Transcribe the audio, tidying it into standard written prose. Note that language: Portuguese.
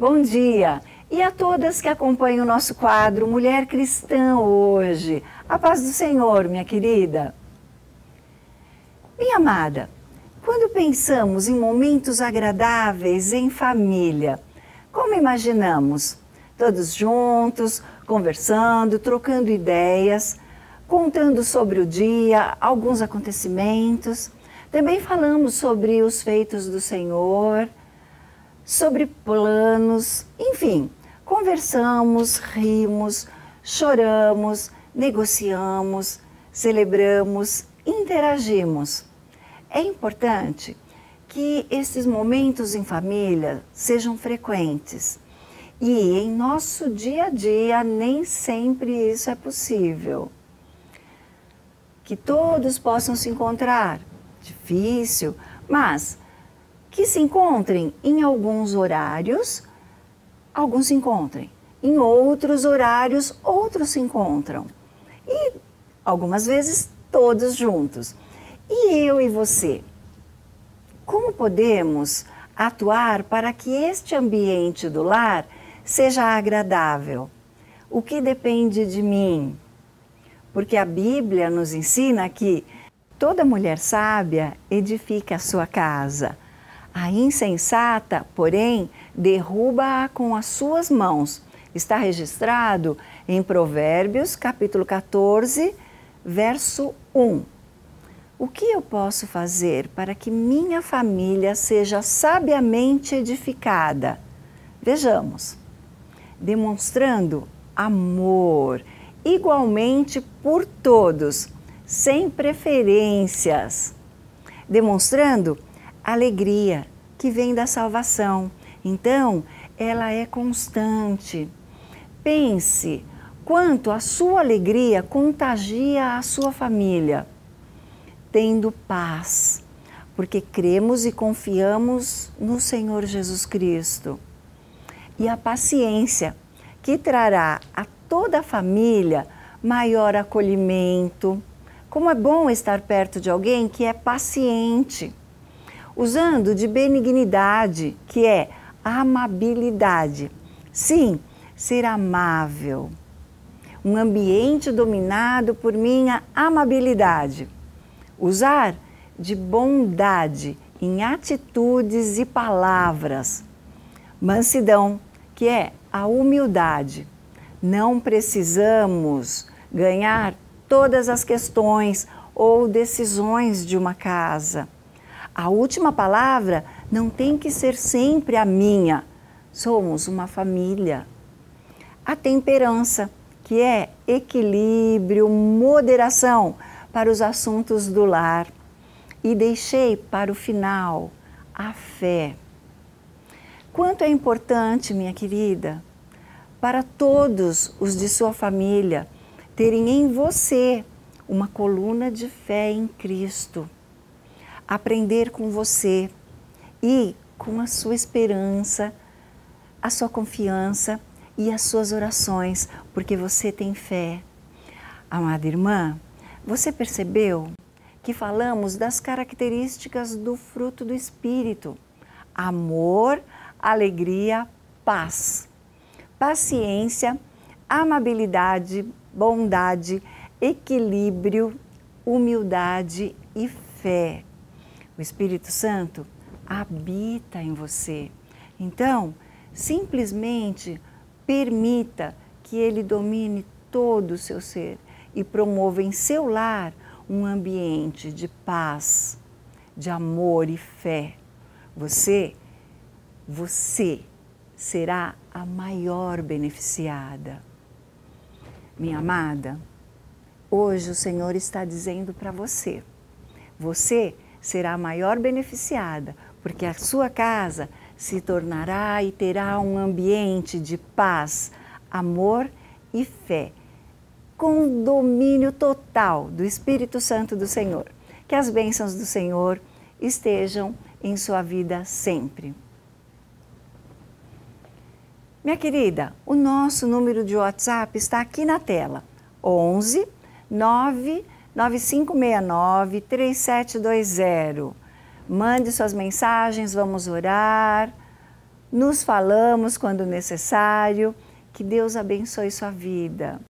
Bom dia! E a todas que acompanham o nosso quadro Mulher Cristã Hoje. A paz do Senhor, minha querida. Minha amada, quando pensamos em momentos agradáveis em família, como imaginamos? Todos juntos, conversando, trocando ideias, contando sobre o dia, alguns acontecimentos. Também falamos sobre os feitos do Senhor, sobre planos, enfim, conversamos, rimos, choramos, negociamos, celebramos, interagimos. É importante que esses momentos em família sejam frequentes. E em nosso dia a dia nem sempre isso é possível. Que todos possam se encontrar, difícil, mas que se encontrem em alguns horários, alguns se encontrem. Em outros horários, outros se encontram. E algumas vezes todos juntos. E eu e você? Como podemos atuar para que este ambiente do lar seja agradável? O que depende de mim? Porque a Bíblia nos ensina que toda mulher sábia edifica a sua casa. A insensata, porém, derruba-a com as suas mãos. Está registrado em Provérbios, capítulo 14, verso 1. O que eu posso fazer para que minha família seja sabiamente edificada? Vejamos. Demonstrando amor, igualmente por todos, sem preferências. Demonstrando alegria que vem da salvação. Então, ela é constante. Pense quanto a sua alegria contagia a sua família, tendo paz, porque cremos e confiamos no Senhor Jesus Cristo. E a paciência, que trará a toda a família maior acolhimento. Como é bom estar perto de alguém que é paciente. Usando de benignidade, que é amabilidade. Sim, ser amável. Um ambiente dominado por minha amabilidade. Usar de bondade em atitudes e palavras. Mansidão, que é a humildade. Não precisamos ganhar todas as questões ou decisões de uma casa. A última palavra não tem que ser sempre a minha. Somos uma família. A temperança, que é equilíbrio, moderação para os assuntos do lar. E deixei para o final a fé. Quanto é importante, minha querida, para todos os de sua família terem em você uma coluna de fé em Cristo. Aprender com você e com a sua esperança, a sua confiança e as suas orações, porque você tem fé. Amada irmã, você percebeu que falamos das características do fruto do Espírito: amor, alegria, paz, paciência, amabilidade, bondade, equilíbrio, humildade e fé. O Espírito Santo habita em você. Então, simplesmente permita que ele domine todo o seu ser e promova em seu lar um ambiente de paz, de amor e fé. Você será a maior beneficiada. Minha amada, hoje o Senhor está dizendo para você, será a maior beneficiada, porque a sua casa se tornará e terá um ambiente de paz, amor e fé, com o domínio total do Espírito Santo do Senhor. Que as bênçãos do Senhor estejam em sua vida sempre. Minha querida, o nosso número de WhatsApp está aqui na tela, 11 9569 3720. Mande suas mensagens, vamos orar, nos falamos quando necessário. Que Deus abençoe sua vida.